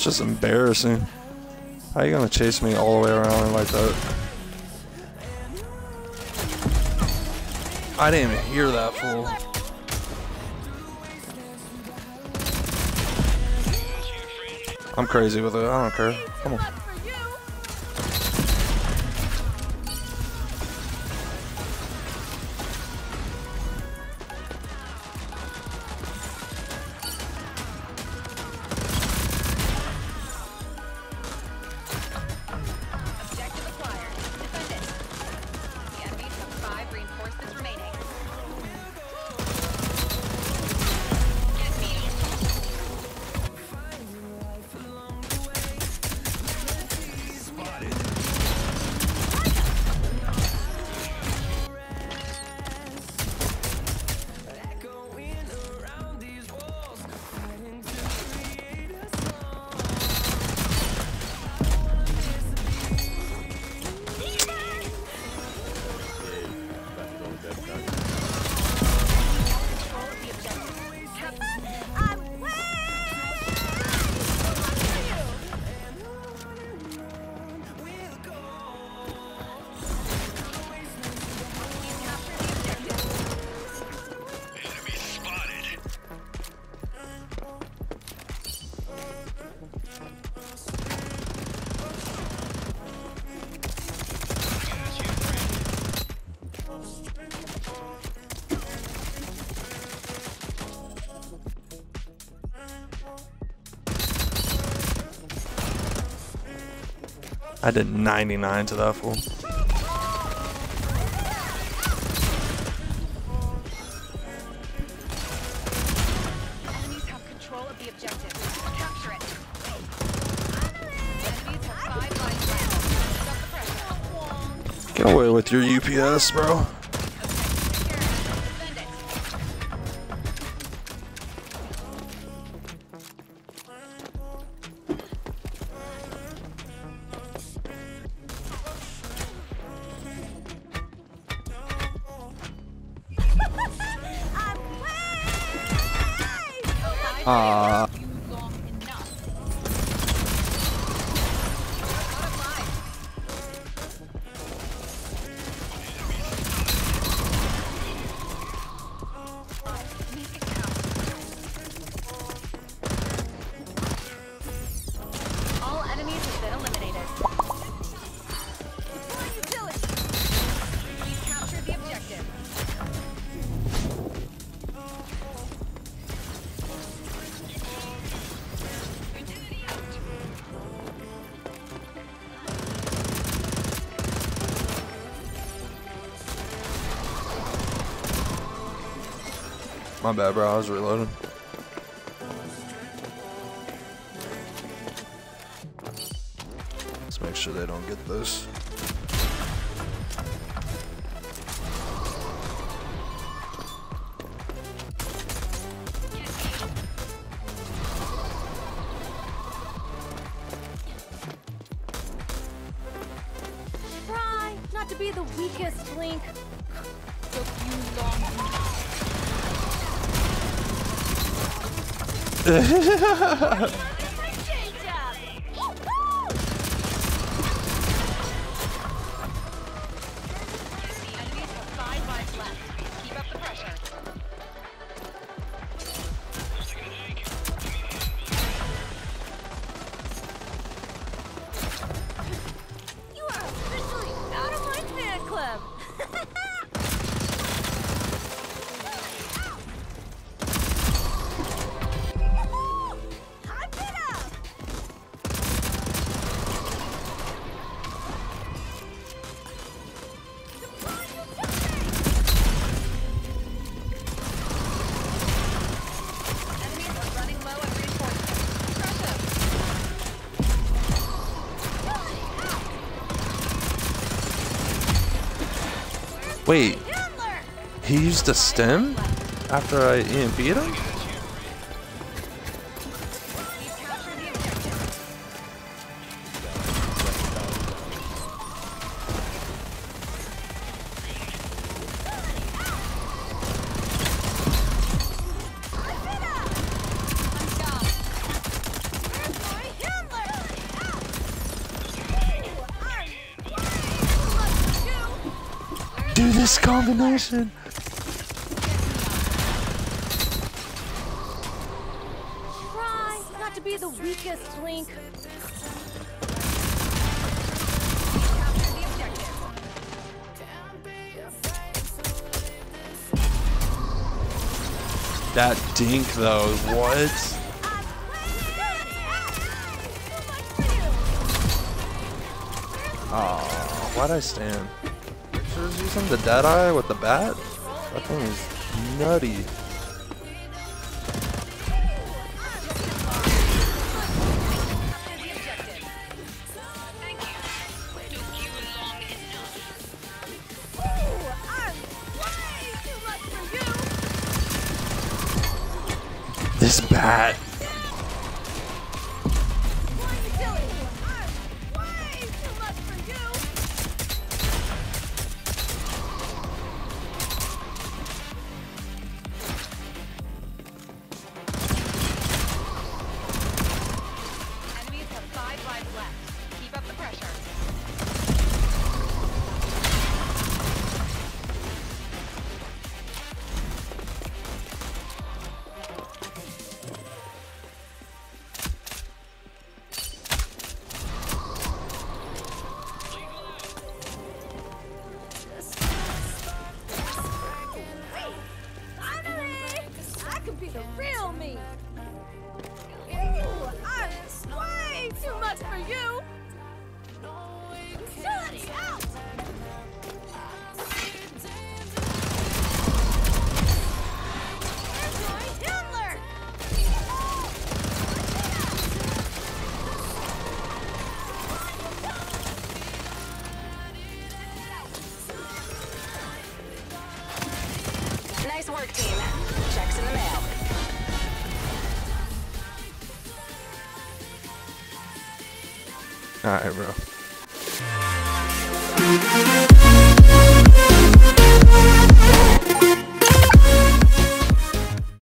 It's just embarrassing. How are you gonna chase me all the way around like that? I didn't even hear that fool. I'm crazy with it. I don't care. Come on. I did 99 to that fool. Enemies have control of the objective. Capture it. Enemies have 5 lives. Get away with your UPS, bro. My bad, bro. I was reloading. Let's make sure they don't get this. Try not to be the weakest link. So you long. Wait, he used a stem after I EMP'd him? Do this combination. Try not to be the weakest link. That dink though, what? Oh, why'd I stand? Should I just use the Deadeye with the bat? That thing is nutty. This bat. Alright, bro.